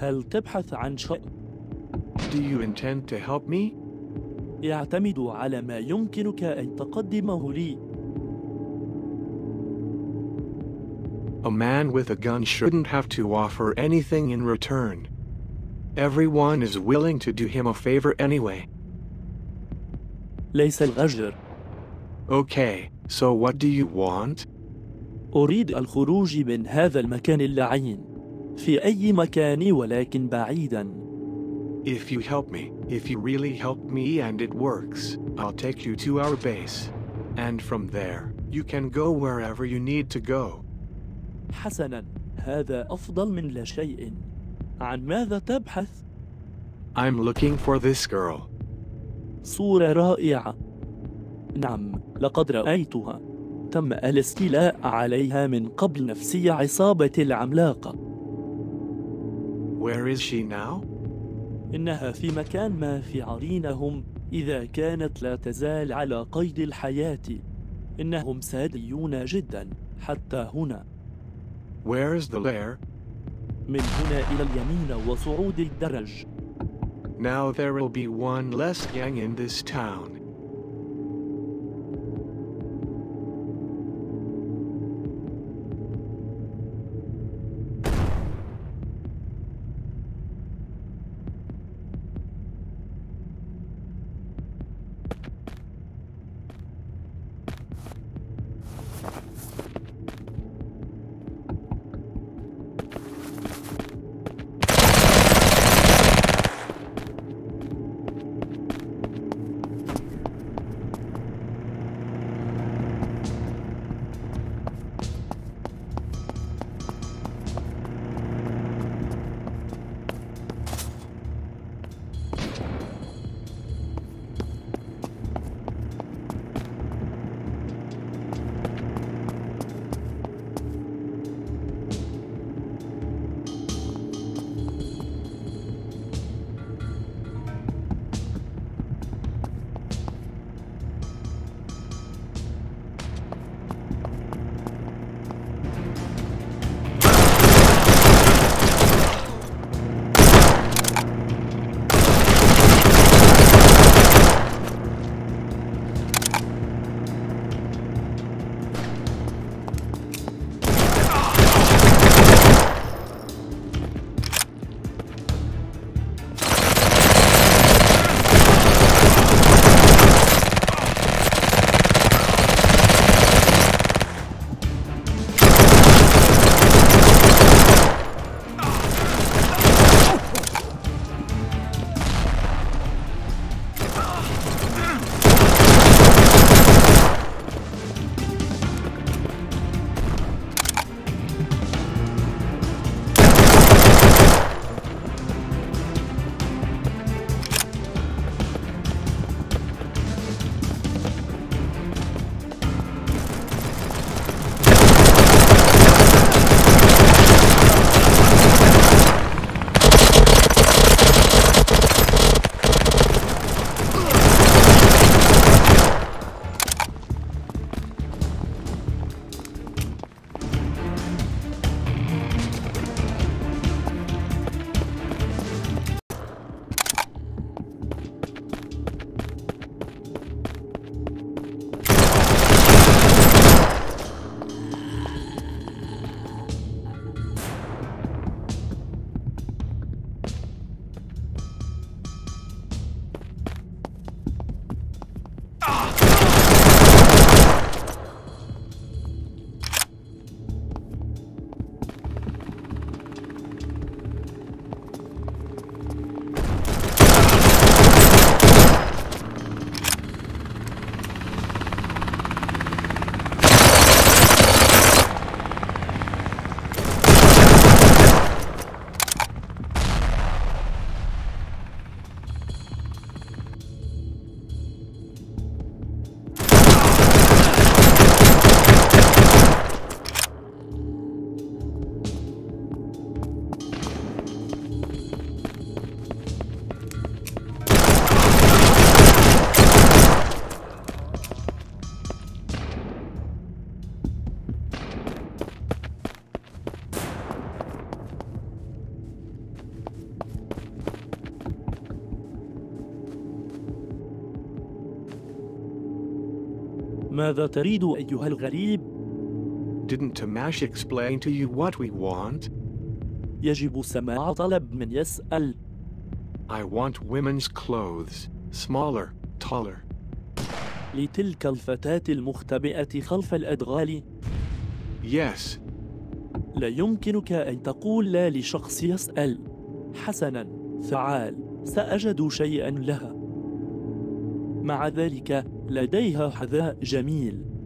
هل تبحث عن شيء؟ Do you intend to help me? يعتمد على ما يمكنك أن تقدمه لي. A man with a gun shouldn't have to offer anything in return. Everyone is willing to do him a favor anyway. ليس الغجر. Okay, so what do you want? أريد الخروج من هذا المكان اللعين. في أي مكان ولكن بعيدا. If you help me, if you really help me and it works, I'll take you to our base. And from there, you can go wherever you need to go. حسنا، هذا أفضل من لا شيء. عن ماذا تبحث؟ I'm looking for this girl. صورة رائعة. نعم، لقد رأيتها. تم الاستيلاء عليها من قبل نفسي عصابة العملاقة. Where is she now? إنها في مكان ما في عرينهم إذا كانت لا تزال على قيد الحياة. إنهم ساديون جدا حتى هنا. Where is the lair? من هنا إلى اليمين وصعود الدرج. Now there will be one less gang in this town. ماذا تريد أيها الغريب؟ Didn't Tamash explain to you what we want? يجب سماع طلب من يسأل. I want women's clothes, smaller, taller. لتلك الفتاة المختبئة خلف الأدغال. Yes. لا يمكنك أن تقول لا لشخص يسأل. حسناً، فعال، سأجد شيئاً لها. مع ذلك لديها حذاء جميل.